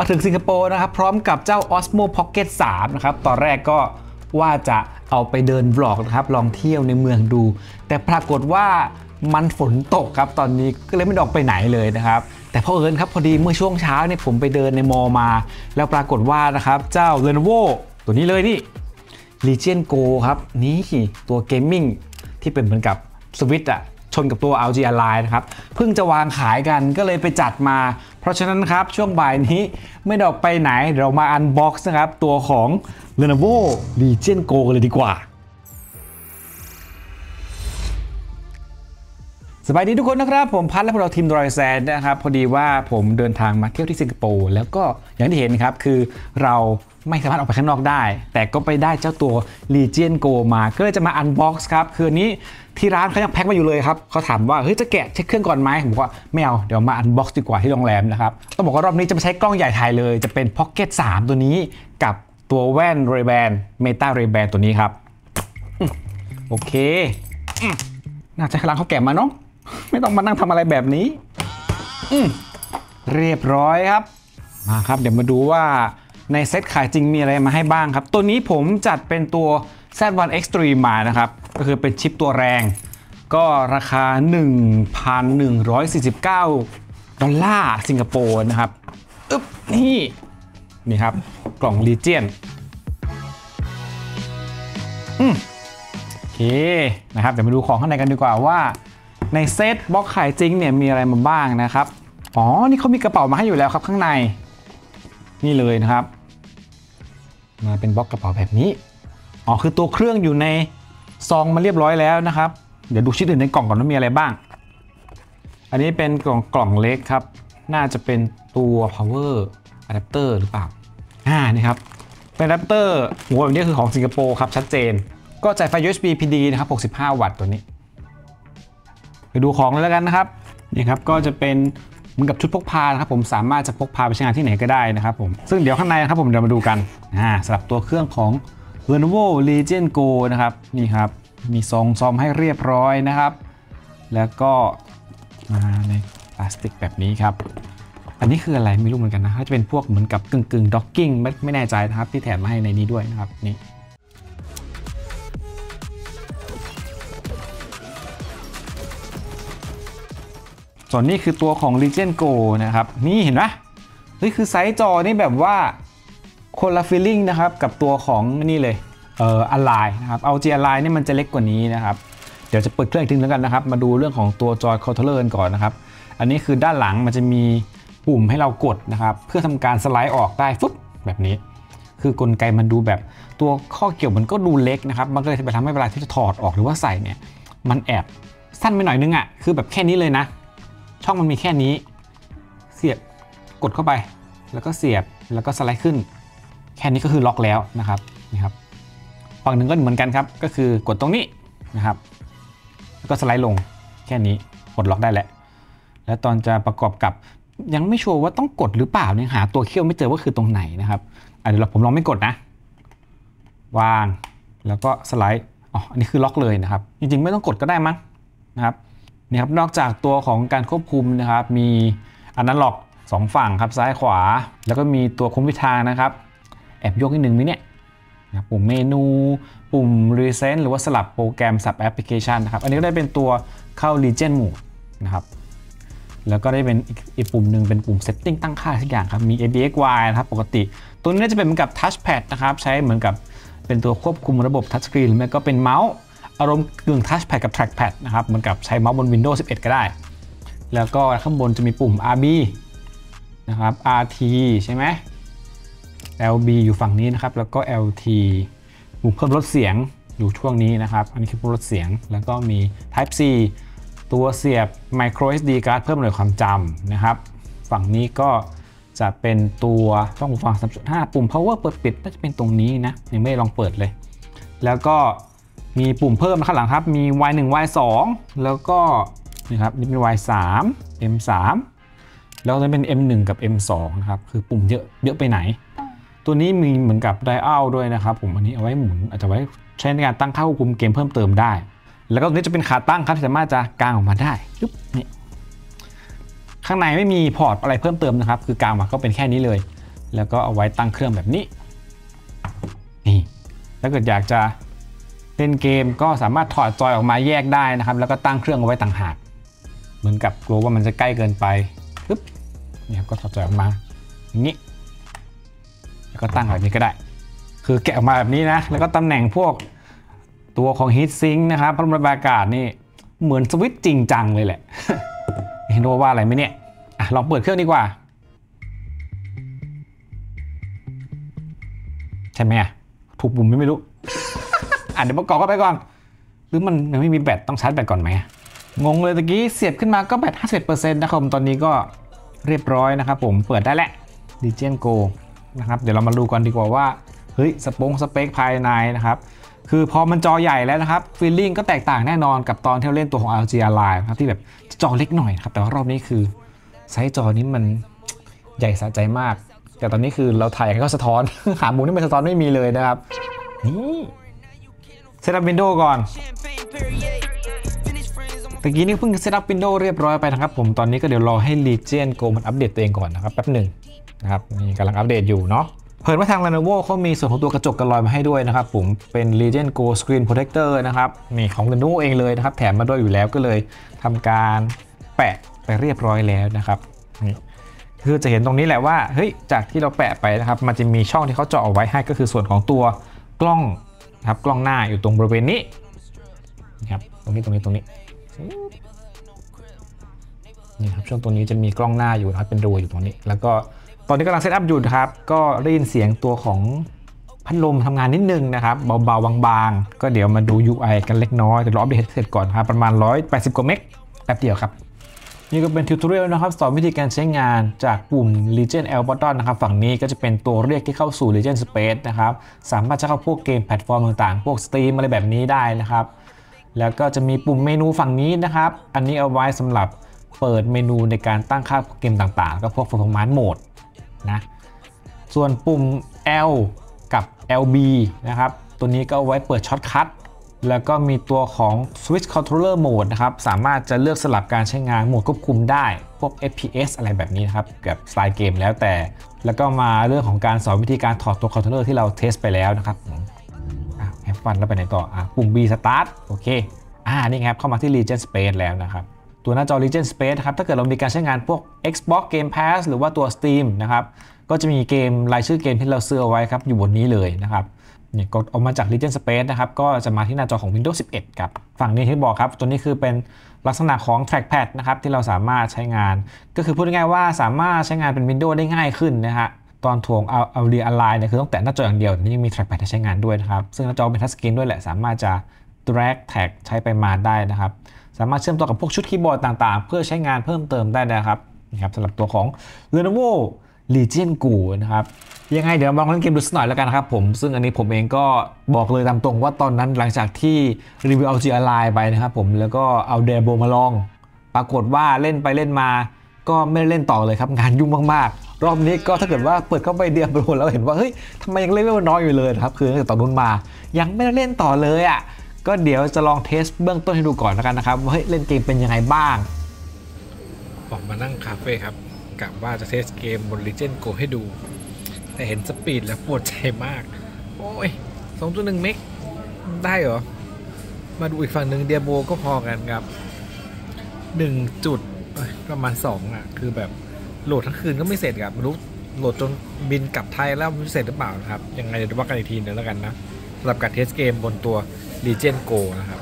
มาถึงสิงคโปร์นะครับพร้อมกับเจ้า Osmo Pocket 3 นะครับตอนแรกก็ว่าจะเอาไปเดินบล็อกนะครับลองเที่ยวในเมืองดูแต่ปรากฏว่ามันฝนตกครับตอนนี้ก็เลยไม่ออกไปไหนเลยนะครับแต่พอเอิญครับพอดีเมื่อช่วงเช้าเนี่ยผมไปเดินในมอมาแล้วปรากฏว่านะครับเจ้า Lenovo ตัวนี้เลยนี่ Legion Go ครับนี่ตัวเกมมิ่งที่เป็นเหมือนกับ Switch อะชนกับตัว LG Ally นะครับเพิ่งจะวางขายกันก็เลยไปจัดมาเพราะฉะนั้นครับช่วงบ่ายนี้ไม่ออกไปไหนเรามา unbox นะครับตัวของ Lenovo Legion Go กันเลยดีกว่าสบายดีทุกคนนะครับผมพัดและพวกเราทีมดรอยแซนนะครับพอดีว่าผมเดินทางมาเที่ยวที่สิงคโปร์แล้วก็อย่างที่เห็นครับคือเราไม่สามารถออกไปข้างนอกได้แต่ก็ไปได้เจ้าตัว Legion Go มาก็เลยจะมา unbox ครับคืนนี้ที่ร้านเขายังแพ็คมาอยู่เลยครับเขาถามว่าเฮ้ยจะแกะเช็คเครื่องก่อนไหมผมว่าไม่เอาเดี๋ยวมา unbox ดีกว่าที่โรงแรมนะครับต้องบอกว่ารอบนี้จะไม่ใช้กล้องใหญ่ถ่ายเลยจะเป็น Pocket 3 ตัวนี้กับตัวแว่น Ray-Ban Meta Ray-Ban ตัวนี้ครับโอเคน่าจะร้านเขาแกะมาเนาะไม่ต้องมานั่งทำอะไรแบบนี้เรียบร้อยครับมาครับเดี๋ยวมาดูว่าในเซตขายจริงมีอะไรมาให้บ้างครับตัวนี้ผมจัดเป็นตัว Z1 Extreme มานะครับก็คือเป็นชิปตัวแรงก็ราคา 1,149 ดอลลาร์สิงคโปร์นะครับอึ๊บนี่ครับกล่อง Legion โอเคนะครับเดี๋ยวมาดูของข้างในกันดีกว่าว่าในเซตบ็อกขายจริงเนี่ยมีอะไรมาบ้างนะครับอ๋อนี่เขามีกระเป๋ามาให้อยู่แล้วครับข้างในนี่เลยนะครับมาเป็นบ็อกกระเป๋าแบบนี้อ๋อคือตัวเครื่องอยู่ในซองมาเรียบร้อยแล้วนะครับเดี๋ยวดูชิ้นอื่นในกล่องก่อนว่ามีอะไรบ้างอันนี้เป็นกล่องเล็กครับน่าจะเป็นตัว power adapter หรือเปล่านี่ครับเป็น adapter หัวแบบนี้คือของสิงคโปร์ครับชัดเจนก็จ่ายไฟ USB PD นะครับ65 วัตต์ตัวนี้ไปดูของแล้วกันนะครับนี่ครับก็จะเป็นเหมือนกับชุดพกพานะครับผมสามารถจะพกพาไปใช้งานที่ไหนก็ได้นะครับผมซึ่งเดี๋ยวข้างในนะครับผมเดี๋ยวมาดูกันสำหรับตัวเครื่องของ Lenovo Legion Go นะครับนี่ครับมีซองซอมให้เรียบร้อยนะครับแล้วก็มาในพลาสติกแบบนี้ครับอันนี้คืออะไรไม่รู้เหมือนกันนะจะเป็นพวกเหมือนกับกึ่งด็อกกิ้งไม่แน่ใจนะครับที่แถมมาให้ในนี้ด้วยนะครับนี่ส่วนนี้คือตัวของ Legion Go นะครับนี่เห็นไหมนี่คือไซส์จอนี่แบบว่าคนละฟีลลิ่งนะครับกับตัวของนี่เลยAlign นะครับเอา LG Align นี่มันจะเล็กกว่านี้นะครับเดี๋ยวจะเปิดเครื่องอีกทีนึงแล้วกันนะครับมาดูเรื่องของตัวจอยคอนโทรลเลอร์ก่อนนะครับอันนี้คือด้านหลังมันจะมีปุ่มให้เรากดนะครับเพื่อทำการสไลด์ออกได้ฟึ๊บแบบนี้คือกลไกมันดูแบบตัวข้อเกี่ยวมันก็ดูเล็กนะครับมันก็เลยจะไปทำให้เวลาที่จะถอดออกหรือว่าใส่เนี่ยมันแอบสั้นไปหน่อยนึงอ่ะคือแบบแค่นี้เลยนะช่องมันมีแค่นี้เสียบกดเข้าไปแล้วก็เสียบแล้วก็สไลด์ขึ้นแค่นี้ก็คือล็อกแล้วนะครับนี่ครับฝั่งหนึ่งก็เหมือนกันครับก็คือกดตรงนี้นะครับแล้วก็สไลด์ลงแค่นี้กดล็อกได้แหละแล้วตอนจะประกอบกับยังไม่ชัวร์ว่าต้องกดหรือเปล่าเนี่ยหาตัวเขี้ยวไม่เจอว่าคือตรงไหนนะครับเดี๋ยวผมลองไม่กดนะวางแล้วก็สไลด์อ๋ออันนี้คือล็อกเลยนะครับจริงๆไม่ต้องกดก็ได้มั้งนะครับนี่ครับนอกจากตัวของการควบคุมนะครับมีอนาล็อก2ฝั่งครับซ้ายขวาแล้วก็มีตัวคุมทิศทางนะครับแอบยกนิดนึงไหมเนี่ยปุ่มเมนูปุ่มรีเซ็ตหรือว่าสลับโปรแกรมสับแอปพลิเคชันนะครับอันนี้ก็ได้เป็นตัวเข้า Legion Mode นะครับแล้วก็ได้เป็นอีกปุ่มหนึ่งเป็นปุ่ม Setting ตั้งค่าทุกอย่างครับมี ABXY นะครับปกติตัวนี้จะเป็นเหมือนกับ Touchpad นะครับใช้เหมือนกับเป็นตัวควบคุมระบบ Touchscreen หรือไม่ก็เป็นเมาส์อารมณ์กึ่งทัชแพดกับแทร็กแพดนะครับเหมือนกับใช้เมาส์บน Windows 11 ก็ได้แล้วก็ข้างบนจะมีปุ่ม RB นะครับ RT ใช่ไหม LB อยู่ฝั่งนี้นะครับแล้วก็ LT ปุ่มเพิ่มลดเสียงอยู่ช่วงนี้นะครับอันนี้คือปุ่มลดเสียงแล้วก็มี Type C ตัวเสียบ Micro SD Card เพิ่มหน่วยความจำนะครับฝั่งนี้ก็จะเป็นตัวช่องหูฟัง 3.5 ปุ่ม Power เปิดปิดน่าจะเป็นตรงนี้นะยังไม่ลองเปิดเลยแล้วก็มีปุ่มเพิ่มข้างหลังครับมี Y1 Y2 แล้วก็นี่ครับนี่เป็น Y3 M3 แล้วจะเป็น M1 กับ M2 นะครับคือปุ่มเยอะไปไหนตัวนี้มีเหมือนกับไดอัลด้วยนะครับผมอันนี้เอาไว้หมุนอาจจะไว้ใช้ในการตั้งค่าควบคุมเกมเพิ่มเติมได้แล้วก็ตัวนี้จะเป็นขาตั้งครับสามารถจะกางออกมาได้ปุ๊บนี่ข้างในไม่มีพอร์ตอะไรเพิ่มเติมนะครับคือกางมาก็เป็นแค่นี้เลย แล้วก็เอาไว้ตั้งเครื่องแบบนี้นี่ถ้าเกิดอยากจะเล่นเกมก็สามารถถอดจอยออกมาแยกได้นะครับแล้วก็ตั้งเครื่องเอาไว้ต่างหากเหมือนกับกลัวว่ามันจะใกล้เกินไปปึ๊บเนี่ยก็ถอดจอยออกมาอย่างนี้แล้วก็ตั้งแบบนี้ก็ได้คือแกะออกมาแบบนี้นะแล้วก็ตำแหน่งพวกตัวของฮีทซิงค์นะครับพัดลมระบายอากาศนี่เหมือนสวิตช์จริงจังเลยแหละเห็นว่าอะไรไหมเนี่ยลองเปิดเครื่องดีกว่าใช่ไหมถูกปุ่มไม่รู้เดี๋ยวประกอบเข้าไปก่อนหรือมันยังไม่มีแบตต้องชาร์จแบตก่อนไหมงงเลยตะกี้เสียบขึ้นมาก็แบต 51% นะครับตอนนี้ก็เรียบร้อยนะครับผมเปิดได้แหละ Legion Go นะครับเดี๋ยวเรามาดูกันดีกว่าว่าเฮ้ยสเปคภายในนะครับคือพอมันจอใหญ่แล้วนะครับฟีลลิ่งก็แตกต่างแน่นอนกับตอนที่เราเล่นตัวของ LG Line ครับที่แบบจอเล็กหน่อยครับแต่ว่ารอบนี้คือไซส์จอนี้มันใหญ่สะใจมากแต่ตอนนี้คือเราถ่ายก็สะท้อน หามุมที่มันสะท้อนไม่มีเลยนะครับนี่เซตอัพ Windows ก่อนตะกี้นี่เพิ่งเซตอัพ Windows เรียบร้อยไปนะครับผมตอนนี้ก็เดี๋ยวรอให้ Legion Go มันอัปเดตตัวเองก่อนนะครับแป๊บหนึ่งนะครับนี่กำลังอัปเดตอยู่เนาะเผยว่าทาง Lenovo เขามีส่วนของตัวกระจกกันลอยมาให้ด้วยนะครับผมเป็น Legion Go Screen Protector นะครับนี่ของ Lenovo เองเลยนะครับแถมมาด้วยอยู่แล้วก็เลยทำการแปะไปเรียบร้อยแล้วนะครับนี่คือจะเห็นตรงนี้แหละว่าเฮ้ยจากที่เราแปะไปนะครับมันจะมีช่องที่เขาเจาะเอาไว้ให้ก็คือส่วนของตัวกล้องนะครับกล้องหน้าอยู่ตรงบริเวณนี้นะครับตรงนี้นี่ครับช่วงตรงนี้จะมีกล้องหน้าอยู่นะครับเป็นรูอยู่ตรงนี้แล้วก็ตอนนี้กำลังเซตอัพอยู่ครับก็ได้ยินเสียงตัวของพัดลมทำงานนิดนึงนะครับเบาๆบางๆก็เดี๋ยวมาดู UI กันเล็กน้อยแต่รออัปเดตเสร็จก่อนครับประมาณ180กว่าเมกแป๊บเดียวครับนี่ก็เป็นทิวทอเรียลนะครับสอนวิธีการใช้งานจากปุ่ม Legion L Button นะครับฝั่งนี้ก็จะเป็นตัวเรียกที่เข้าสู่ Legion Space นะครับสามารถจะเข้าพวกเกมแพลตฟอร์มต่างๆพวก Steam อะไรแบบนี้ได้นะครับแล้วก็จะมีปุ่มเมนูฝั่งนี้นะครับอันนี้เอาไว้สำหรับเปิดเมนูในการตั้งค่าเกมต่างๆก็พวก Performance Mode นะส่วนปุ่ม L กับ LB นะครับตัวนี้ก็เอาไว้เปิดช็อตคัทแล้วก็มีตัวของ Switch Controller Mode นะครับสามารถจะเลือกสลับการใช้งานโหมดควบคุมได้พวก FPS อะไรแบบนี้นะครับกับสไตล์เกมแล้วแต่แล้วก็มาเรื่องของการสอนวิธีการถอดตัวคอนโทรลเลอร์ที่เราเทสไปแล้วนะครับแอปฟันแล้วไปไหนต่อปุ่ม B Start โอเคนี่ครับเข้ามาที่ Legion Space แล้วนะครับตัวหน้าจอ Legion Space ครับถ้าเกิดเรามีการใช้งานพวก Xbox Game Pass หรือว่าตัว Steam นะครับก็จะมีเกมรายชื่อเกมที่เราซื้อเอาไว้ครับอยู่บนนี้เลยนะครับกดออกมาจาก Legion Space นะครับก็จะมาที่หน้าจอของ Windows 11 ครับฝั่งนี้ที่บอกครับตัวนี้คือเป็นลักษณะของ Trackpad นะครับที่เราสามารถใช้งานก็คือพูดง่ายๆว่าสามารถใช้งานเป็น Windows ได้ง่ายขึ้นนะฮะตอนถ่วงเอาเรียออนไลน์เนี่ยคือต้องแตะหน้าจออย่างเดียวนี่ยังมี Trackpad ให้ใช้งานด้วยนะครับซึ่งหน้าจอเป็น Touch Screen ด้วยแหละสามารถจะ Drag Tag ใช้ไปมาได้นะครับสามารถเชื่อมต่อกับพวกชุดคีย์บอร์ดต่างๆเพื่อใช้งานเพิ่มเติมได้นะครับสำหรับตัวของ Lenovo Legion Go นะครับยังไงเดี๋ยวลองเล่นเกมดูสักหน่อยแล้วกันนะครับผมซึ่งอันนี้ผมเองก็บอกเลยตามตรงว่าตอนนั้นหลังจากที่รีวิว LG Ally ไปนะครับผมแล้วก็เอาเดโบมาลองปรากฏว่าเล่นไปเล่นมาก็ไม่ได้เล่นต่อเลยครับงานยุ่งมากๆรอบนี้ก็ถ้าเกิดว่าเปิดเข้าไปเดียบโลแล้วเห็นว่าเฮ้ยทำไมยังเล่นไม่น้อยอยู่เลยครับคือตั้งแต่ตอนนู้นมายังไม่ได้เล่นต่อเลยอ่ะก็เดี๋ยวจะลองเทสเบื้องต้นให้ดูก่อนแล้วกันนะครับว่าเฮ้ยเล่นเกมเป็นยังไงบ้างออกมานั่งคาเฟ่ครับกะว่าจะเทสเกมบน Legion Go ให้ดูแต่เห็นสปีดแล้วปวดใจมากโอ้ย 2.1 เมกได้เหรอมาดูอีกฝั่งหนึ่งเดียโบก็พอกันครับ1จุดประมาณ2อ่ะคือแบบโหลดทั้งคืนก็ไม่เสร็จครับไม่รู้โหลดจนบินกลับไทยแล้วไม่เสร็จหรือเปล่านะครับยังไงเดี๋ยวว่ากันอีกทีนึงแล้วกันนะสำหรับการเทสเกมบนตัว Legion Go นะครับ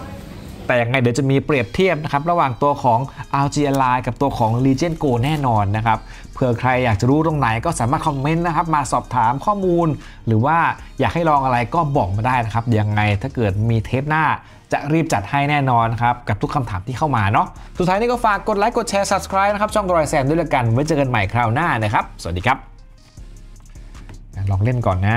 แต่ยังไงเดี๋ยวจะมีเปรียบเทียบนะครับระหว่างตัวของ LG Ally กับตัวของ Legion Go แน่นอนนะครับเผื่อใครอยากจะรู้ตรงไหนก็สามารถคอมเมนต์นะครับมาสอบถามข้อมูลหรือว่าอยากให้ลองอะไรก็บอกมาได้นะครับยังไงถ้าเกิดมีเทปหน้าจะรีบจัดให้แน่นอนครับกับทุกคำถามที่เข้ามาเนาะสุดท้ายนี้ก็ฝากกดไลค์กดแชร์ Subscribe นะครับช่องรอยแซมด้วยละกันไว้เจอกันใหม่คราวหน้านะครับสวัสดีครับลองเล่นก่อนนะ